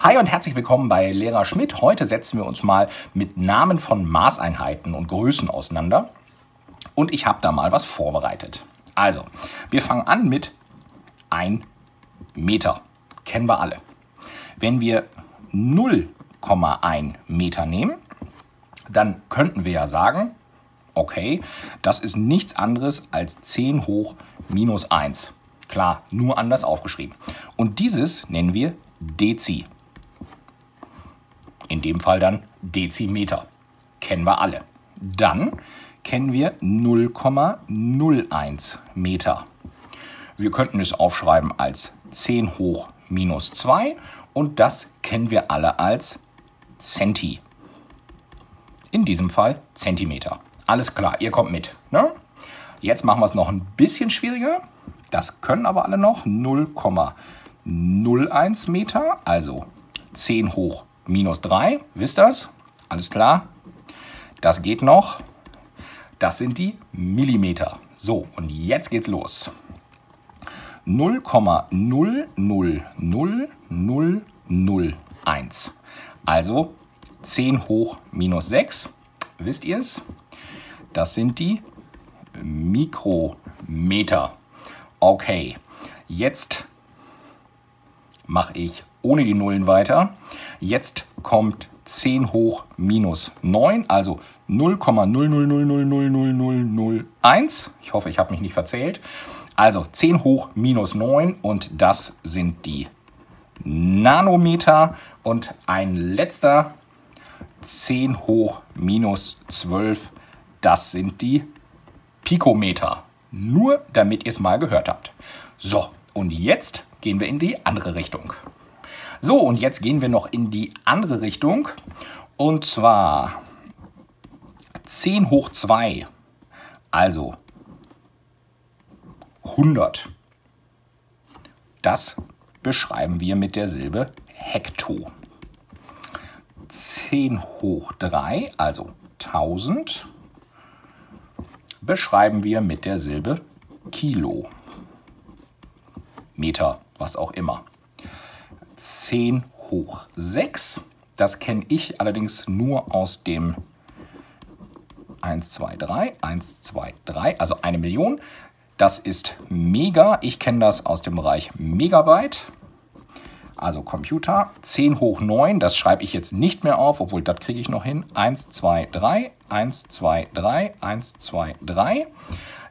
Hi und herzlich willkommen bei Lehrer Schmidt. Heute setzen wir uns mal mit Namen von Maßeinheiten und Größen auseinander. Und ich habe da mal was vorbereitet. Also, wir fangen an mit 1 Meter. Kennen wir alle. Wenn wir 0,1 Meter nehmen, dann könnten wir ja sagen, okay, das ist nichts anderes als 10 hoch minus 1. Klar, nur anders aufgeschrieben. Und dieses nennen wir Dezi. In dem Fall dann Dezimeter. Kennen wir alle. Dann kennen wir 0,01 Meter. Wir könnten es aufschreiben als 10 hoch minus 2 und das kennen wir alle als Zenti. In diesem Fall Zentimeter. Alles klar, ihr kommt mit, ne? Jetzt machen wir es noch ein bisschen schwieriger. Das können aber alle noch. 0,01 Meter, also 10 hoch minus 3. Wisst ihr das? Alles klar. Das geht noch. Das sind die Millimeter. So, und jetzt geht's los. 0,000001. Also 10 hoch minus 6. Wisst ihr es? Das sind die Mikrometer. Okay, jetzt mache ich ohne die Nullen weiter. Jetzt kommt 10 hoch minus 9, also 0,000000001. Ich hoffe, ich habe mich nicht verzählt. Also 10 hoch minus 9 und das sind die Nanometer. Und ein letzter, 10 hoch minus 12, das sind die Pikometer. Nur damit ihr es mal gehört habt. So, und jetzt gehen wir in die andere Richtung. So, und jetzt gehen wir noch in die andere Richtung. Und zwar 10 hoch 2, also 100. Das beschreiben wir mit der Silbe Hekto. 10 hoch 3, also 1000. Beschreiben wir mit der Silbe Kilo, Meter, was auch immer. 10 hoch 6, das kenne ich allerdings nur aus dem 123, also eine Million. Das ist Mega, ich kenne das aus dem Bereich Megabyte, also Computer. 10 hoch 9, das schreibe ich jetzt nicht mehr auf, obwohl das kriege ich noch hin. 123,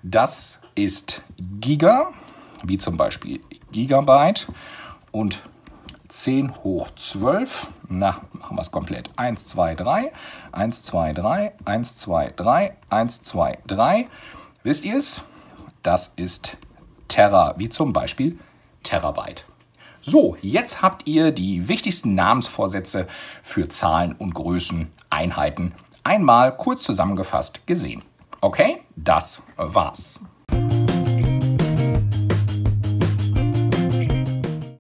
das ist Giga, wie zum Beispiel Gigabyte. Und 10 hoch 12, na, machen wir es komplett. 123. Wisst ihr es? Das ist Terra, wie zum Beispiel Terabyte. So, jetzt habt ihr die wichtigsten Namensvorsätze für Zahlen und Größen, Einheiten einmal kurz zusammengefasst gesehen. Okay, das war's.